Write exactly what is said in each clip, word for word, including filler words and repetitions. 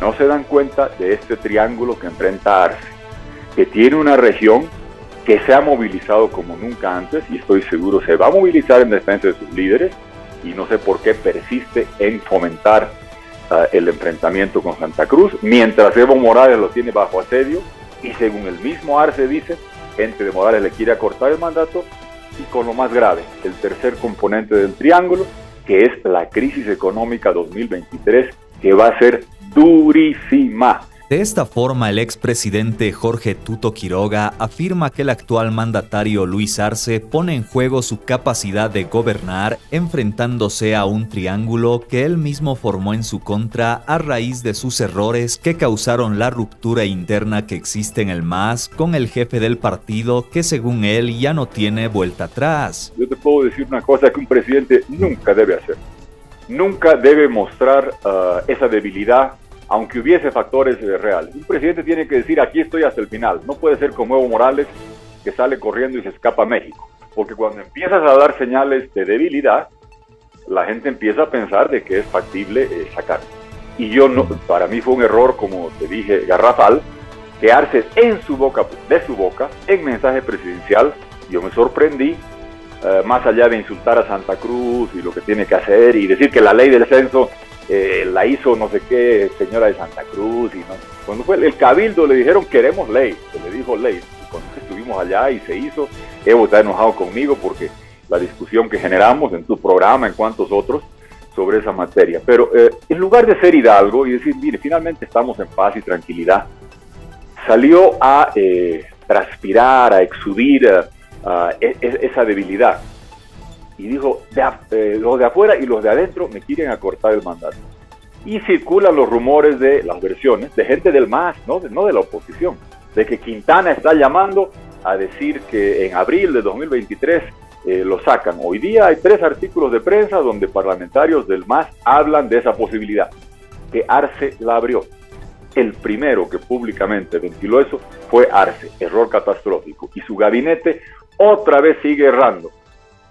No se dan cuenta de este triángulo que enfrenta Arce, que tiene una región que se ha movilizado como nunca antes y estoy seguro se va a movilizar en defensa de sus líderes y no sé por qué persiste en fomentar uh, el enfrentamiento con Santa Cruz, mientras Evo Morales lo tiene bajo asedio y según el mismo Arce dice, gente de Morales le quiere acortar el mandato y con lo más grave, el tercer componente del triángulo, que es la crisis económica dos mil veintitrés, que va a ser durísima. De esta forma, el expresidente Jorge Tuto Quiroga afirma que el actual mandatario Luis Arce pone en juego su capacidad de gobernar enfrentándose a un triángulo que él mismo formó en su contra a raíz de sus errores que causaron la ruptura interna que existe en el M A S con el jefe del partido que según él ya no tiene vuelta atrás. Yo te puedo decir una cosa que un presidente nunca debe hacer. Nunca debe mostrar uh, esa debilidad, aunque hubiese factores eh, reales. Un presidente tiene que decir, aquí estoy hasta el final. No puede ser como Evo Morales, que sale corriendo y se escapa a México. Porque cuando empiezas a dar señales de debilidad, la gente empieza a pensar de que es factible eh, sacar. Y yo no, para mí fue un error, como te dije, garrafal, que Arce en su boca, de su boca, en mensaje presidencial, yo me sorprendí, Uh, más allá de insultar a Santa Cruz y lo que tiene que hacer y decir que la ley del censo eh, la hizo no sé qué señora de Santa Cruz y no. Cuando fue el cabildo le dijeron queremos ley, se le dijo ley, y cuando estuvimos allá y se hizo, Evo está enojado conmigo porque la discusión que generamos en tu programa, en cuantos otros, sobre esa materia, pero eh, en lugar de ser hidalgo y decir, mire, finalmente estamos en paz y tranquilidad, salió a eh, transpirar, a exudir, a Uh, esa debilidad y dijo, de a, eh, los de afuera y los de adentro me quieren acortar el mandato y circulan los rumores de las versiones de gente del M A S, no de, no de la oposición, de que Quintana está llamando a decir que en abril de dos mil veintitrés eh, lo sacan. Hoy día hay tres artículos de prensa donde parlamentarios del M A S hablan de esa posibilidad que Arce la abrió. El primero que públicamente ventiló eso fue Arce, error catastrófico, y su gabinete otra vez sigue errando,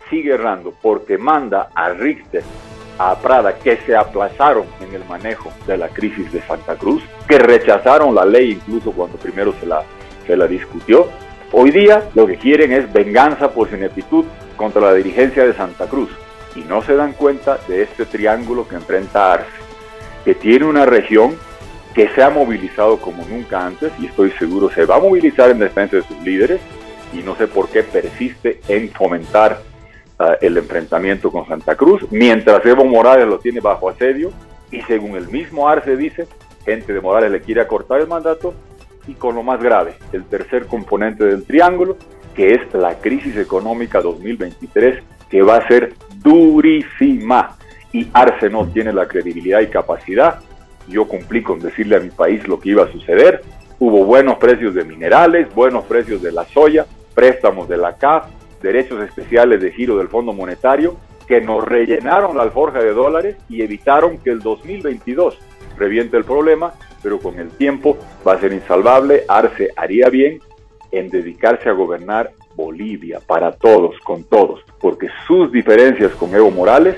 sigue errando, porque manda a Richter, a Prada, que se aplazaron en el manejo de la crisis de Santa Cruz, que rechazaron la ley incluso cuando primero se la, se la discutió. Hoy día lo que quieren es venganza por su ineptitud contra la dirigencia de Santa Cruz, y no se dan cuenta de este triángulo que enfrenta Arce, que tiene una región que se ha movilizado como nunca antes, y estoy seguro se va a movilizar en defensa de sus líderes, y no sé por qué persiste en fomentar uh, el enfrentamiento con Santa Cruz, mientras Evo Morales lo tiene bajo asedio, y según el mismo Arce dice, gente de Morales le quiere acortar el mandato, y con lo más grave, el tercer componente del triángulo, que es la crisis económica dos mil veintitrés, que va a ser durísima, y Arce no tiene la credibilidad y capacidad. Yo cumplí con decirle a mi país lo que iba a suceder. Hubo buenos precios de minerales, buenos precios de la soya, préstamos de la C A F, derechos especiales de giro del Fondo Monetario, que nos rellenaron la alforja de dólares y evitaron que el dos mil veintidós reviente el problema, pero con el tiempo va a ser insalvable. Arce haría bien en dedicarse a gobernar Bolivia para todos, con todos, porque sus diferencias con Evo Morales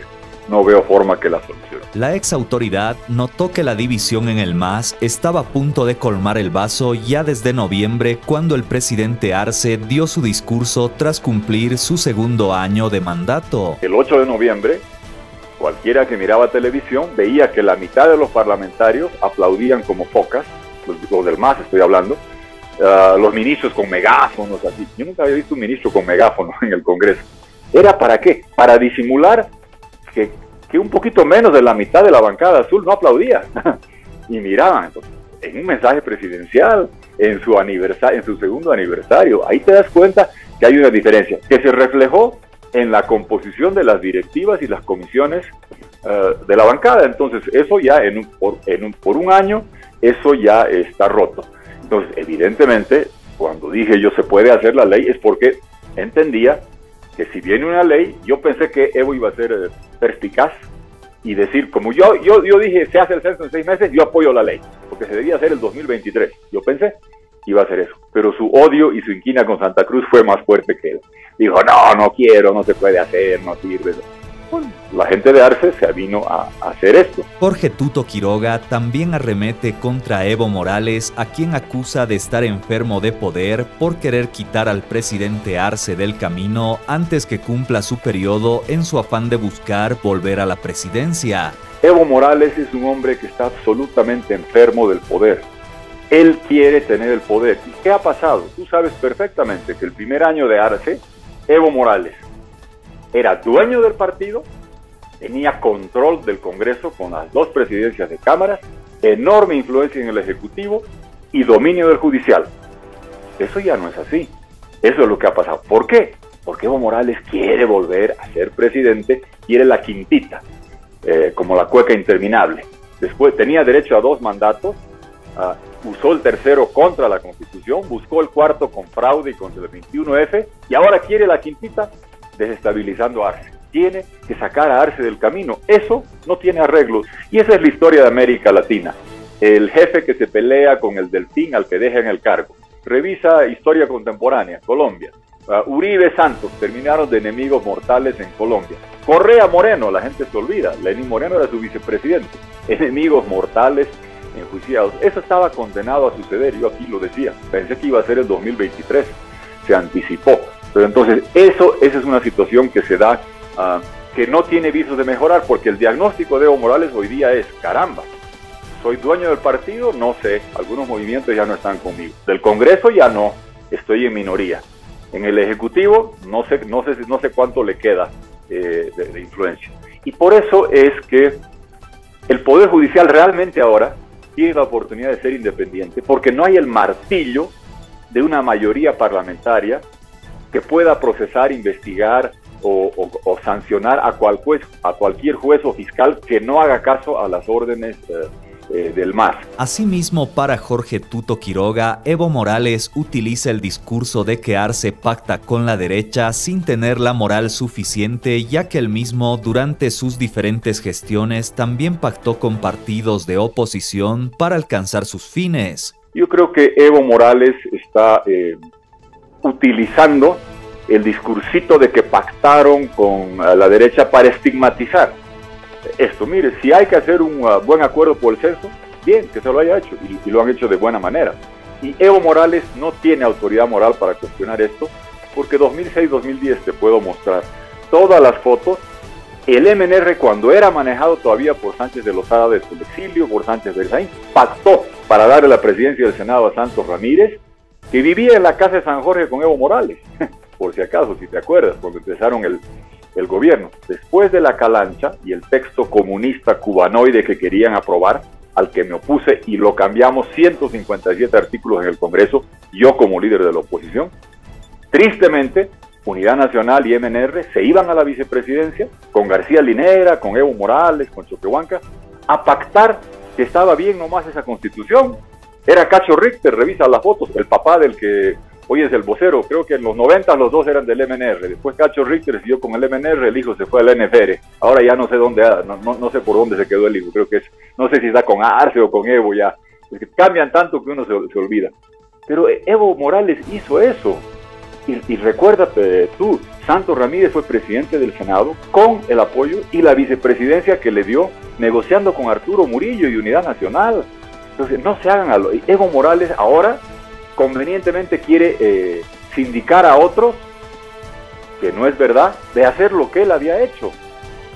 no veo forma que la solucione. La ex autoridad notó que la división en el M A S estaba a punto de colmar el vaso ya desde noviembre, cuando el presidente Arce dio su discurso tras cumplir su segundo año de mandato. El ocho de noviembre, cualquiera que miraba televisión veía que la mitad de los parlamentarios aplaudían como focas, los del M A S estoy hablando, uh, los ministros con megáfonos, así. Yo nunca había visto un ministro con megáfono en el Congreso. ¿Era para qué? Para disimular Que, que un poquito menos de la mitad de la bancada azul no aplaudía y miraban. Entonces, en un mensaje presidencial, en su aniversario, en su segundo aniversario, ahí te das cuenta que hay una diferencia que se reflejó en la composición de las directivas y las comisiones uh, de la bancada. Entonces eso ya en un, por, en un, por un año eso ya está roto. Entonces evidentemente cuando dije yo se puede hacer la ley es porque entendía que si viene una ley, yo pensé que Evo iba a ser eh, perspicaz y decir, como yo, yo, yo dije, se hace el censo en seis meses, yo apoyo la ley, porque se debía hacer el dos mil veintitrés. Yo pensé que iba a hacer eso, pero su odio y su inquina con Santa Cruz fue más fuerte que él. Dijo, no, no quiero, no se puede hacer, no sirve. Bueno, la gente de Arce se avino a, a hacer esto. Jorge Tuto Quiroga también arremete contra Evo Morales, a quien acusa de estar enfermo de poder por querer quitar al presidente Arce del camino antes que cumpla su periodo en su afán de buscar volver a la presidencia. Evo Morales es un hombre que está absolutamente enfermo del poder. Él quiere tener el poder. ¿Y qué ha pasado? Tú sabes perfectamente que el primer año de Arce, Evo Morales era dueño del partido, tenía control del Congreso con las dos presidencias de cámaras, enorme influencia en el Ejecutivo y dominio del Judicial. Eso ya no es así. Eso es lo que ha pasado. ¿Por qué? Porque Evo Morales quiere volver a ser presidente, quiere la quintita, eh, como la cueca interminable. Después tenía derecho a dos mandatos, uh, usó el tercero contra la Constitución, buscó el cuarto con fraude y contra el veintiuno F, y ahora quiere la quintita, desestabilizando a Arce. Tiene que sacar a Arce del camino. Eso no tiene arreglos. Y esa es la historia de América Latina. El jefe que se pelea con el delfín al que deja en el cargo. Revisa historia contemporánea, Colombia. Uh, Uribe, Santos, terminaron de enemigos mortales en Colombia. Correa, Moreno, la gente se olvida. Lenín Moreno era su vicepresidente. Enemigos mortales enjuiciados. Eso estaba condenado a suceder, yo aquí lo decía. Pensé que iba a ser el dos mil veintitrés. Se anticipó. Pero entonces, eso, esa es una situación que se da, uh, que no tiene visos de mejorar, porque el diagnóstico de Evo Morales hoy día es, caramba, soy dueño del partido, no sé, algunos movimientos ya no están conmigo, del Congreso ya no, estoy en minoría, en el Ejecutivo no sé, no sé, no sé cuánto le queda eh, de, de influencia. Y por eso es que el Poder Judicial realmente ahora tiene la oportunidad de ser independiente, porque no hay el martillo de una mayoría parlamentaria que pueda procesar, investigar o, o, o sancionar a, cual juez, a cualquier juez o fiscal que no haga caso a las órdenes eh, eh, del M A S. Asimismo, para Jorge Tuto Quiroga, Evo Morales utiliza el discurso de que Arce pacta con la derecha sin tener la moral suficiente, ya que él mismo durante sus diferentes gestiones también pactó con partidos de oposición para alcanzar sus fines. Yo creo que Evo Morales está... Eh, utilizando el discursito de que pactaron con la derecha para estigmatizar esto. Mire, si hay que hacer un uh, buen acuerdo por el censo, bien, que se lo haya hecho, y, y lo han hecho de buena manera. Y Evo Morales no tiene autoridad moral para cuestionar esto, porque dos mil seis dos mil diez, te puedo mostrar todas las fotos, el M N R, cuando era manejado todavía por Sánchez de Lozada desde el exilio, por Sánchez Berzaín, pactó para darle la presidencia del Senado a Santos Ramírez, que vivía en la casa de San Jorge con Evo Morales, por si acaso, si te acuerdas, cuando empezaron el, el gobierno. Después de la calancha y el texto comunista cubanoide que querían aprobar, al que me opuse y lo cambiamos ciento cincuenta y siete artículos en el Congreso, yo como líder de la oposición, tristemente, Unidad Nacional y M N R se iban a la vicepresidencia con García Linera, con Evo Morales, con Choquehuanca, a pactar que estaba bien nomás esa constitución. Era Cacho Richter, revisa las fotos, el papá del que hoy es el vocero. Creo que en los noventa los dos eran del M N R. Después Cacho Richter siguió con el M N R, el hijo se fue al N F R. Ahora ya no sé dónde, no, no, no sé por dónde se quedó el hijo. Creo que es, no sé si está con Arce o con Evo ya. Es que cambian tanto que uno se, se olvida. Pero Evo Morales hizo eso. Y, y recuérdate tú, Santos Ramírez fue presidente del Senado con el apoyo y la vicepresidencia que le dio negociando con Arturo Murillo y Unidad Nacional. Entonces, no se hagan a lo... Evo Morales ahora convenientemente quiere eh, sindicar a otros, que no es verdad, de hacer lo que él había hecho.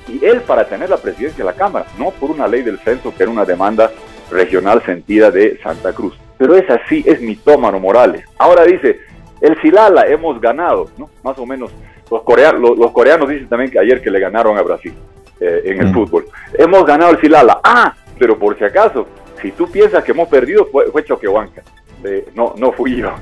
Y él para tener la presidencia de la Cámara, no por una ley del censo que era una demanda regional sentida de Santa Cruz. Pero es así, es mitómano Morales. Ahora dice, el Silala hemos ganado, ¿no? Más o menos. Los coreanos, los, los coreanos dicen también que ayer que le ganaron a Brasil eh, en el mm. fútbol. Hemos ganado el Silala. Ah, pero por si acaso... Si tú piensas que hemos perdido, fue, fue Choquehuanca. Eh, no, no fui yo.